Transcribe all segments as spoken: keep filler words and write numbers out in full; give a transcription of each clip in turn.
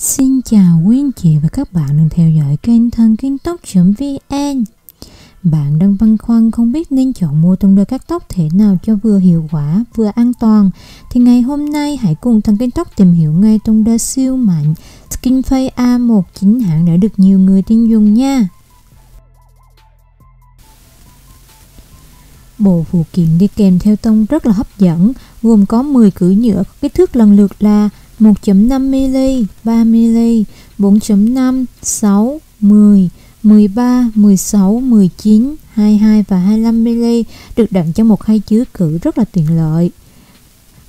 Xin chào quý anh chị và các bạn đang theo dõi kênh thần kinh tóc chấm vn. Bạn đang băn khoăn không biết nên chọn mua tông đơ cắt tóc thế nào cho vừa hiệu quả vừa an toàn, thì ngày hôm nay hãy cùng thần kinh tóc tìm hiểu ngay tông đơ siêu mạnh Skinface A mười chín hãng đã được nhiều người tin dùng nha. Bộ phụ kiện đi kèm theo tông rất là hấp dẫn, gồm có mười cữ nhựa có kích thước lần lượt là một phẩy năm mi-li-mét, ba mi-li-mét, bốn phẩy năm, sáu, mười, mười ba, mười sáu, mười chín, hai mươi hai và hai mươi lăm mi-li-mét được đựng trong một khay chứa cữ rất là tiện lợi.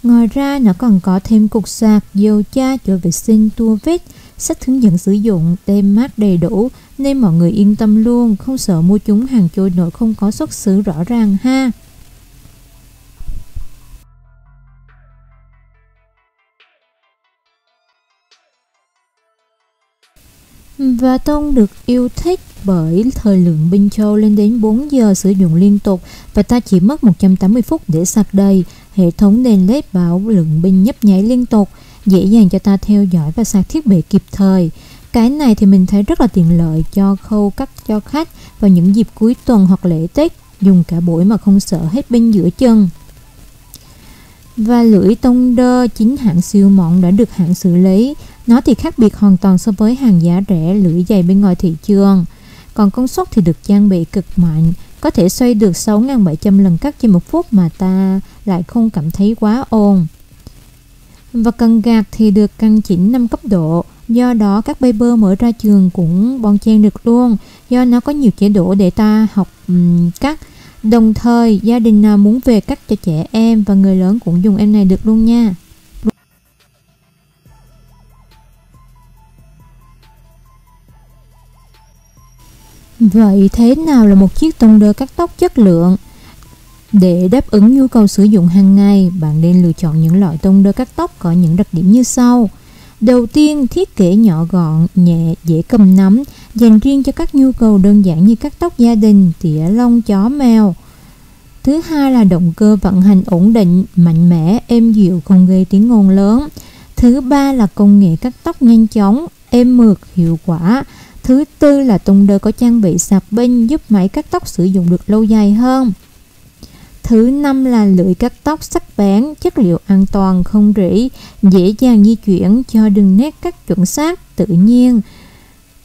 Ngoài ra nó còn có thêm cục sạc, dầu da, chỗ vệ sinh, tua vít, sách hướng dẫn sử dụng, tem mác đầy đủ nên mọi người yên tâm luôn, không sợ mua chúng hàng trôi nổi không có xuất xứ rõ ràng ha. Và tông được yêu thích bởi thời lượng pin trâu lên đến bốn giờ sử dụng liên tục và ta chỉ mất một trăm tám mươi phút để sạc đầy. Hệ thống đèn led bảo lượng pin nhấp nháy liên tục, dễ dàng cho ta theo dõi và sạc thiết bị kịp thời. Cái này thì mình thấy rất là tiện lợi cho khâu cắt cho khách vào những dịp cuối tuần hoặc lễ Tết, dùng cả buổi mà không sợ hết pin giữa chừng. Và lưỡi tông đơ chính hãng siêu mỏng đã được hãng xử lý. Nó thì khác biệt hoàn toàn so với hàng giá rẻ lưỡi dày bên ngoài thị trường. Còn công suất thì được trang bị cực mạnh, có thể xoay được sáu nghìn bảy trăm lần cắt trên một phút mà ta lại không cảm thấy quá ồn. Và cần gạt thì được căn chỉnh năm cấp độ, do đó các barber mới ra trường cũng bon chen được luôn, do nó có nhiều chế độ để ta học um, cắt. Đồng thời gia đình nào muốn về cắt cho trẻ em và người lớn cũng dùng em này được luôn nha. Vậy thế nào là một chiếc tông đơ cắt tóc chất lượng? Để đáp ứng nhu cầu sử dụng hàng ngày, bạn nên lựa chọn những loại tông đơ cắt tóc có những đặc điểm như sau. Đầu tiên, thiết kế nhỏ gọn, nhẹ, dễ cầm nắm, dành riêng cho các nhu cầu đơn giản như cắt tóc gia đình, tỉa lông, chó, mèo. Thứ hai là động cơ vận hành ổn định, mạnh mẽ, êm dịu, không gây tiếng ồn lớn. Thứ ba là công nghệ cắt tóc nhanh chóng, êm mượt, hiệu quả. Thứ tư là tông đơ có trang bị sạc pin giúp máy cắt tóc sử dụng được lâu dài hơn. Thứ năm là lưỡi cắt tóc sắc bén, chất liệu an toàn, không rỉ, dễ dàng di chuyển cho đường nét cắt chuẩn xác, tự nhiên.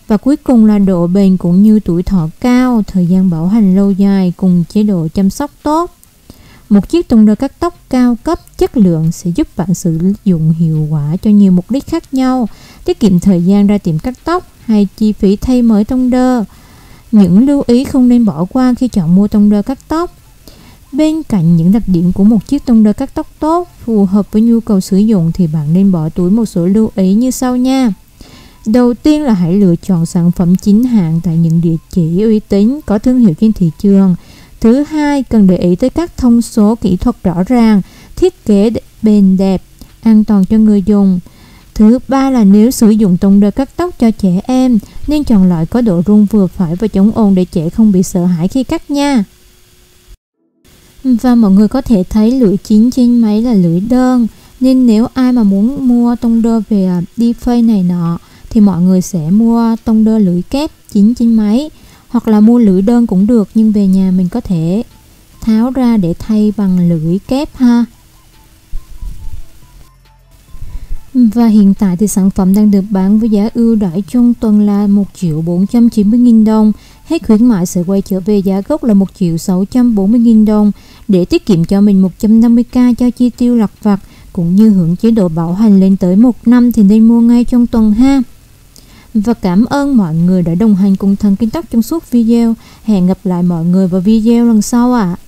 Và cuối cùng là độ bền cũng như tuổi thọ cao, thời gian bảo hành lâu dài cùng chế độ chăm sóc tốt. Một chiếc tông đơ cắt tóc cao cấp, chất lượng sẽ giúp bạn sử dụng hiệu quả cho nhiều mục đích khác nhau, tiết kiệm thời gian ra tiệm cắt tóc hay chi phí thay mới tông đơ. Những lưu ý không nên bỏ qua khi chọn mua tông đơ cắt tóc. Bên cạnh những đặc điểm của một chiếc tông đơ cắt tóc tốt, phù hợp với nhu cầu sử dụng thì bạn nên bỏ túi một số lưu ý như sau nha. Đầu tiên là hãy lựa chọn sản phẩm chính hãng tại những địa chỉ uy tín có thương hiệu trên thị trường. Thứ hai, cần để ý tới các thông số kỹ thuật rõ ràng, thiết kế bền đẹp, an toàn cho người dùng. Thứ ba là nếu sử dụng tông đơ cắt tóc cho trẻ em, nên chọn loại có độ rung vừa phải và chống ồn để trẻ không bị sợ hãi khi cắt nha. Và mọi người có thể thấy lưỡi chính trên máy là lưỡi đơn, nên nếu ai mà muốn mua tông đơ về đi phây này nọ thì mọi người sẽ mua tông đơ lưỡi kép chính trên máy, hoặc là mua lưỡi đơn cũng được, nhưng về nhà mình có thể tháo ra để thay bằng lưỡi kép ha. Và hiện tại thì sản phẩm đang được bán với giá ưu đãi trong tuần là một triệu bốn trăm chín mươi nghìn đồng. Hết khuyến mại sẽ quay trở về giá gốc là một triệu sáu trăm bốn mươi nghìn đồng để tiết kiệm cho mình một trăm năm mươi k cho chi tiêu lặt vặt, cũng như hưởng chế độ bảo hành lên tới một năm thì nên mua ngay trong tuần ha. Và cảm ơn mọi người đã đồng hành cùng thần kinh tóc trong suốt video. Hẹn gặp lại mọi người vào video lần sau ạ. À.